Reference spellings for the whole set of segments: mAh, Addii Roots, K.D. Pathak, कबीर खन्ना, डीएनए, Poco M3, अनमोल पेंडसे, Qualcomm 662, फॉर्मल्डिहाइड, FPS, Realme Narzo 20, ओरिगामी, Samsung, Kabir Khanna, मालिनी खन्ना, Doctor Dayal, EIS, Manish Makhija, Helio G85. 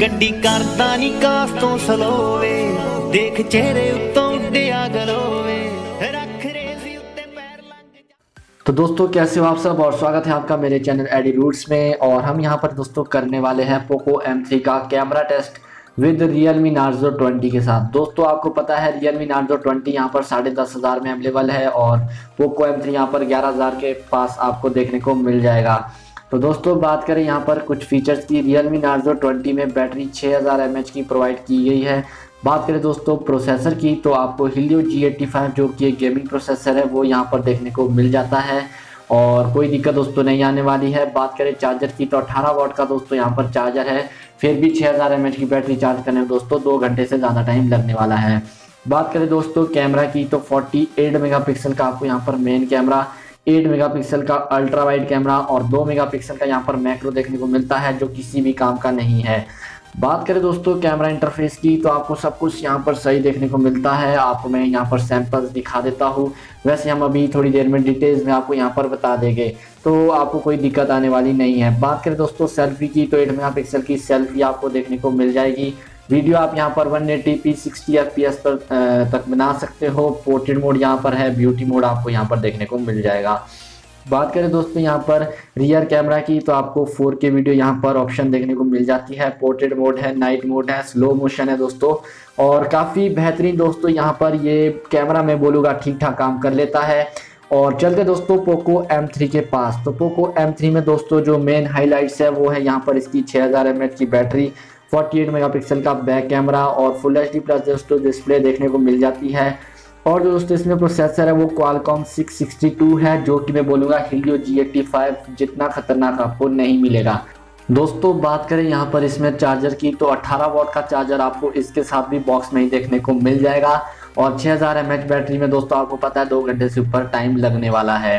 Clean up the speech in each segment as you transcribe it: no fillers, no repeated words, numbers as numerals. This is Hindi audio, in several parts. गड्डी करदा नी कास तो सलोवे, देख चेहरे उत्तों उड्डिया गलोवे, रख रेसी उत्ते पैर लग। तो दोस्तों कैसे हो आप सब और स्वागत है आपका मेरे चैनल एडी रूट्स में। और हम यहाँ पर दोस्तों करने वाले हैं पोको M3 का camera test with Realme Narzo 20 के साथ। दोस्तों आपको पता है Realme Narzo 20 यहाँ पर 10,500 में अवेलेबल है और पोको M3 यहाँ पर 11,000 के पास आपको देखने को मिल जाएगा। तो दोस्तों बात करें यहाँ पर कुछ फीचर्स की, Realme Narzo 20 में बैटरी 6000 mAh की प्रोवाइड की गई है। बात करें दोस्तों प्रोसेसर की तो आपको Helio G85 जो कि एक गेमिंग प्रोसेसर है वो यहाँ पर देखने को मिल जाता है और कोई दिक्कत दोस्तों नहीं आने वाली है। बात करें चार्जर की तो 18 वाट का दोस्तों यहाँ पर चार्जर है, फिर भी 6000 mAh की बैटरी चार्ज करने में दोस्तों 2 घंटे से ज़्यादा टाइम लगने वाला है। बात करें दोस्तों कैमरा की तो 48 मेगापिक्सल का आपको यहाँ पर मेन कैमरा, 8 मेगापिक्सल का अल्ट्रा वाइड कैमरा और 2 मेगापिक्सल का यहाँ पर मैक्रो देखने को मिलता है जो किसी भी काम का नहीं है। बात करें दोस्तों कैमरा इंटरफेस की तो आपको सब कुछ यहाँ पर सही देखने को मिलता है। आपको मैं यहाँ पर सैंपल्स दिखा देता हूँ, वैसे हम अभी थोड़ी देर में डिटेल्स में आपको यहाँ पर बता देंगे तो आपको कोई दिक्कत आने वाली नहीं है। बात करें दोस्तों सेल्फी की तो 8 मेगापिक्सल की सेल्फी आपको देखने को मिल जाएगी। वीडियो आप यहाँ पर 1080p 60fps पर तक बना सकते हो। पोर्ट्रेट मोड यहाँ पर है, ब्यूटी मोड आपको यहाँ पर देखने को मिल जाएगा। बात करें दोस्तों यहाँ पर रियर कैमरा की तो आपको 4K वीडियो यहाँ पर ऑप्शन देखने को मिल जाती है। पोर्ट्रेट मोड है, नाइट मोड है, स्लो मोशन है दोस्तों और काफ़ी बेहतरीन दोस्तों यहाँ पर ये कैमरा मैं बोलूँगा ठीक ठाक काम कर लेता है। और चलते दोस्तों पोको M3 के पास, तो पोको M3 में दोस्तों जो मेन हाईलाइट्स है वो है यहाँ पर इसकी 6000 mAh की बैटरी, 48 मेगापिक्सल का बैक कैमरा और फुल एचडी प्लस दोस्तों डिस्प्ले देखने को मिल जाती है। और जो दोस्तों इसमें प्रोसेसर है वो Qualcomm 662 है जो कि मैं बोलूँगा Helio G85 जितना खतरनाक आपको नहीं मिलेगा। दोस्तों बात करें यहाँ पर इसमें चार्जर की तो 18 वॉट का चार्जर आपको इसके साथ भी बॉक्स में ही देखने को मिल जाएगा और 6000 mAh बैटरी में दोस्तों आपको पता है 2 घंटे से ऊपर टाइम लगने वाला है।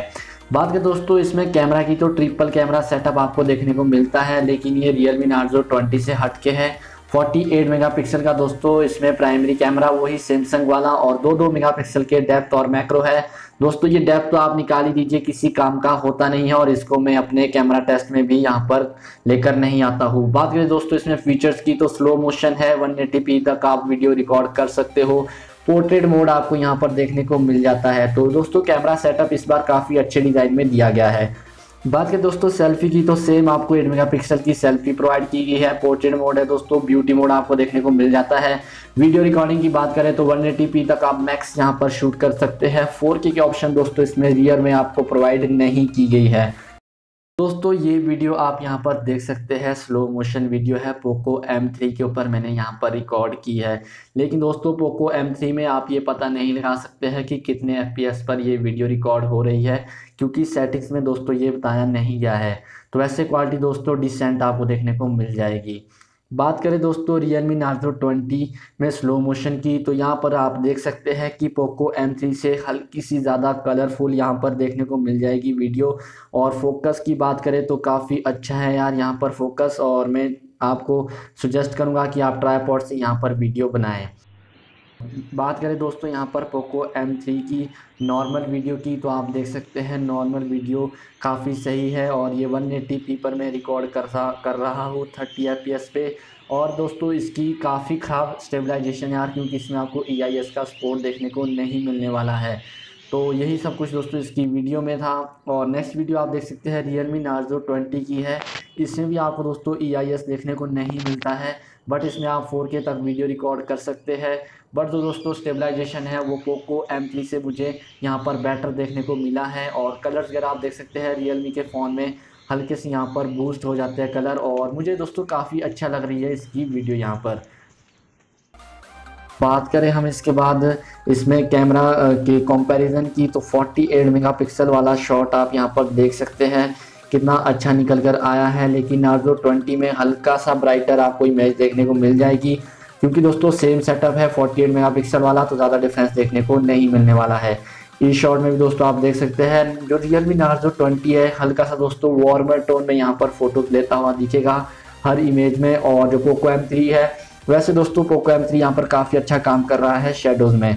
बात करें दोस्तों इसमें कैमरा की तो ट्रिपल कैमरा सेटअप आपको देखने को मिलता है, लेकिन ये Realme Narzo 20 से हटके है। 48 मेगापिक्सल का दोस्तों इसमें प्राइमरी कैमरा वही सैमसंग वाला और 2-2 मेगापिक्सल के डेप्थ और मैक्रो है। दोस्तों ये डेप्थ तो आप निकाल ही दीजिए, किसी काम का होता नहीं है और इसको मैं अपने कैमरा टेस्ट में भी यहाँ पर लेकर नहीं आता हूँ। बात करें दोस्तों इसमें फीचर्स की तो स्लो मोशन है, 1080p तक आप वीडियो रिकॉर्ड कर सकते हो, पोर्ट्रेट मोड आपको यहाँ पर देखने को मिल जाता है। तो दोस्तों कैमरा सेटअप इस बार काफ़ी अच्छे डिज़ाइन में दिया गया है। बात करें दोस्तों सेल्फी की तो सेम आपको 8 मेगापिक्सल की सेल्फी प्रोवाइड की गई है, पोर्ट्रेट मोड है दोस्तों, ब्यूटी मोड आपको देखने को मिल जाता है। वीडियो रिकॉर्डिंग की बात करें तो 1080p तक आप मैक्स यहाँ पर शूट कर सकते हैं। 4K के ऑप्शन दोस्तों इसमें रियर में आपको प्रोवाइड नहीं की गई है। दोस्तों ये वीडियो आप यहाँ पर देख सकते हैं, स्लो मोशन वीडियो है, पोको M3 के ऊपर मैंने यहाँ पर रिकॉर्ड की है। लेकिन दोस्तों पोको M3 में आप ये पता नहीं लगा सकते हैं कि कितने FPS पर ये वीडियो रिकॉर्ड हो रही है क्योंकि सेटिंग्स में दोस्तों ये बताया नहीं गया है। तो वैसे क्वालिटी दोस्तों डिसेंट आपको देखने को मिल जाएगी। बात करें दोस्तों Realme Narzo 20 में स्लो मोशन की तो यहाँ पर आप देख सकते हैं कि पोको M3 से हल्की सी ज़्यादा कलरफुल यहाँ पर देखने को मिल जाएगी वीडियो। और फोकस की बात करें तो काफ़ी अच्छा है यार यहाँ पर फोकस, और मैं आपको सुजेस्ट करूँगा कि आप ट्राईपॉड से यहाँ पर वीडियो बनाएं। बात करें दोस्तों यहाँ पर पोको M3 की नॉर्मल वीडियो की तो आप देख सकते हैं नॉर्मल वीडियो काफ़ी सही है और ये 1080p पर मैं रिकॉर्ड कर रहा हूँ 30fps पे। और दोस्तों इसकी काफ़ी ख़राब स्टेबलाइजेशन यार, क्योंकि इसमें आपको EIS का सपोर्ट देखने को नहीं मिलने वाला है। तो यही सब कुछ दोस्तों इसकी वीडियो में था। और नेक्स्ट वीडियो आप देख सकते हैं Realme Narzo 20 की है, इसमें भी आपको दोस्तों EIS देखने को नहीं मिलता है, बट इसमें आप 4K तक वीडियो रिकॉर्ड कर सकते हैं। बट जो दोस्तों स्टेबलाइजेशन है वो पोको M3 से मुझे यहाँ पर बेटर देखने को मिला है। और कलर्स वगैरह आप देख सकते हैं Realme के फ़ोन में हल्के से यहाँ पर बूस्ट हो जाते हैं कलर, और मुझे दोस्तों काफ़ी अच्छा लग रही है इसकी वीडियो यहाँ पर। बात करें हम इसके बाद इसमें कैमरा के कंपैरिजन की तो 48 मेगापिक्सल वाला शॉट आप यहाँ पर देख सकते हैं कितना अच्छा निकल कर आया है, लेकिन Narzo 20 में हल्का सा ब्राइटर आपको इमेज देखने को मिल जाएगी क्योंकि दोस्तों सेम सेटअप है 48 मेगापिक्सल वाला, तो ज़्यादा डिफरेंस देखने को नहीं मिलने वाला है। इस शॉट में भी दोस्तों आप देख सकते हैं जो Realme Narzo 20 है हल्का सा दोस्तों वार्मर टोन में यहाँ पर फोटो लेता हुआ दिखेगा हर इमेज में। और जो पोको M3 है, वैसे दोस्तों पोको M3 यहाँ पर काफ़ी अच्छा काम कर रहा है शेडोज़ में।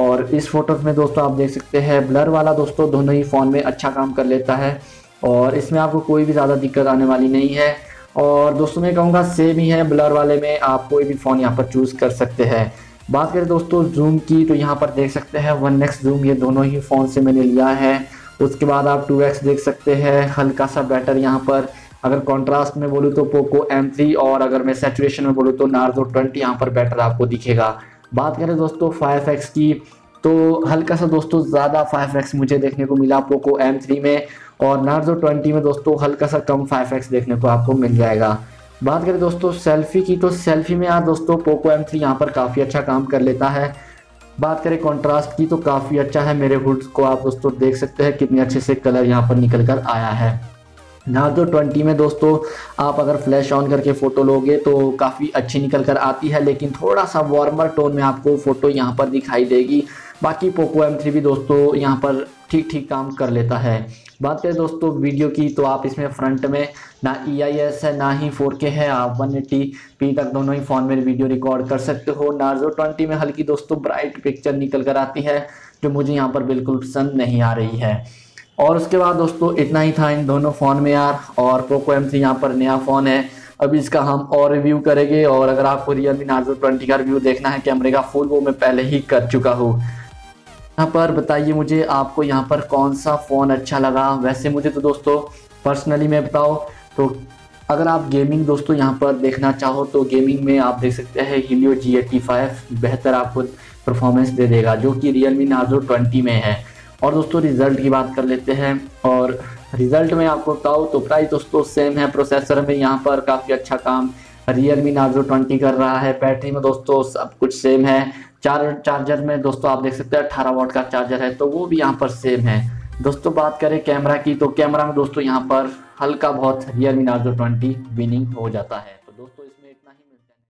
और इस फोटो में दोस्तों आप देख सकते हैं ब्लर वाला दोस्तों दोनों ही फ़ोन में अच्छा काम कर लेता है और इसमें आपको कोई भी ज़्यादा दिक्कत आने वाली नहीं है। और दोस्तों मैं कहूँगा सेम ही है, ब्लर वाले में आप कोई भी फ़ोन यहाँ पर चूज़ कर सकते हैं। बात करें दोस्तों जूम की, तो यहाँ पर देख सकते हैं 1x जूम ये दोनों ही फ़ोन से मैंने लिया है। उसके बाद आप 2x देख सकते हैं, हल्का सा बेटर यहाँ पर। अगर कंट्रास्ट में बोलूँ तो पोको M3 और अगर मैं सैचुरेशन में बोलूँ तो नार्जो 20 यहाँ पर बेटर आपको दिखेगा। बात करें दोस्तों 5x की, तो हल्का सा दोस्तों ज़्यादा 5x मुझे देखने को मिला पोको M3 में, और नार्जो 20 में दोस्तों हल्का सा कम 5x देखने को आपको मिल जाएगा। बात करें दोस्तों सेल्फ़ी की, तो सेल्फ़ी में यार दोस्तों पोको M3 यहाँ पर काफ़ी अच्छा काम कर लेता है। बात करें कंट्रास्ट की, तो काफ़ी अच्छा है, मेरे हुड्स को आप दोस्तों देख सकते हैं कितने अच्छे से कलर यहाँ पर निकल कर आया है। नार्जो 20 में दोस्तों आप अगर फ्लैश ऑन करके फ़ोटो लोगे तो काफ़ी अच्छी निकल कर आती है, लेकिन थोड़ा सा वार्मर टोन में आपको फ़ोटो यहाँ पर दिखाई देगी। बाकी पोको M3 भी दोस्तों यहाँ पर ठीक ठीक काम कर लेता है। बात करें दोस्तों वीडियो की, तो आप इसमें फ्रंट में ना EIS है ना ही 4K है, आप 1080p तक दोनों ही फ़ोन में वीडियो रिकॉर्ड कर सकते हो। नार्जो 20 में हल्की दोस्तों ब्राइट पिक्चर निकल कर आती है, जो मुझे यहाँ पर बिल्कुल पसंद नहीं आ रही है। और उसके बाद दोस्तों इतना ही था इन दोनों फ़ोन में यार। और पोको M3 यहाँ पर नया फ़ोन है, अभी इसका हम और रिव्यू करेंगे। और अगर आपको Realme Narzo 20 का रिव्यू देखना है कैमरे का फुल, वो मैं पहले ही कर चुका हूँ। यहाँ पर बताइए मुझे आपको यहाँ पर कौन सा फ़ोन अच्छा लगा। वैसे मुझे तो दोस्तों पर्सनली मैं बताओ तो अगर आप गेमिंग दोस्तों यहाँ पर देखना चाहो तो गेमिंग में आप देख सकते हैं Helio G85 बेहतर आपको परफॉर्मेंस दे देगा, जो कि Realme Narzo 20 में है। और दोस्तों रिज़ल्ट की बात कर लेते हैं, और रिज़ल्ट में आपको बताओ तो प्राइस दोस्तों सेम है। प्रोसेसर में यहाँ पर काफ़ी अच्छा काम Realme Narzo 20 कर रहा है। बैटरी में दोस्तों सब कुछ सेम है। चार्जर में दोस्तों आप देख सकते हैं 18 वाट का चार्जर है, तो वो भी यहाँ पर सेम है। दोस्तों बात करें कैमरा की, तो कैमरा में दोस्तों यहाँ पर हल्का बहुत Realme Narzo 20 विनिंग हो जाता है। तो दोस्तों इसमें इतना ही।